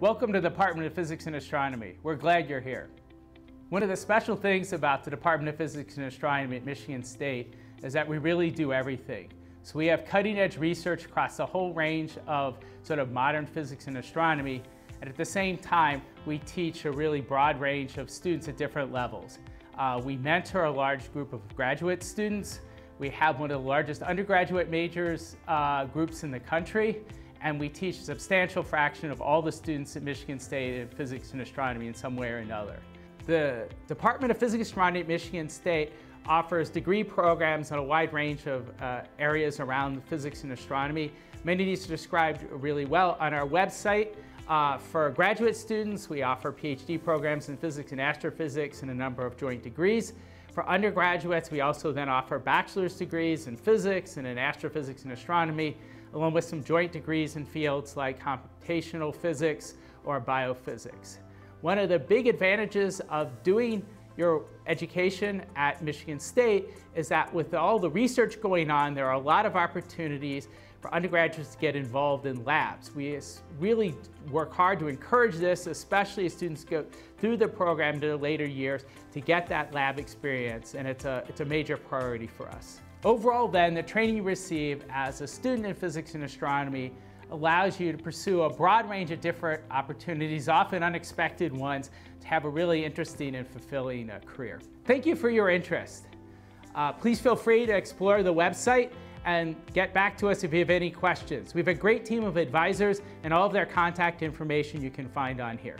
Welcome to the Department of Physics and Astronomy. We're glad you're here. One of the special things about the Department of Physics and Astronomy at Michigan State is that we really do everything. So we have cutting-edge research across the whole range of modern physics and astronomy, and at the same time, we teach a really broad range of students at different levels. We mentor a large group of graduate students. We have one of the largest undergraduate majors groups in the country, and we teach a substantial fraction of all the students at Michigan State in physics and astronomy in some way or another. The Department of Physics and Astronomy at Michigan State offers degree programs on a wide range of areas around physics and astronomy. Many of these are described really well on our website. For graduate students, we offer PhD programs in physics and astrophysics and a number of joint degrees. For undergraduates, we also then offer bachelor's degrees in physics and in astrophysics and astronomy, along with some joint degrees in fields like computational physics or biophysics. One of the big advantages of doing your education at Michigan State is that with all the research going on, there are a lot of opportunities for undergraduates to get involved in labs. We really work hard to encourage this, especially as students go through the program in their later years to get that lab experience, and it's a major priority for us. Overall then, the training you receive as a student in physics and astronomy allows you to pursue a broad range of different opportunities, often unexpected ones, to have a really interesting and fulfilling career. Thank you for your interest. Please feel free to explore the website and get back to us if you have any questions. We have a great team of advisors, and all of their contact information you can find on here.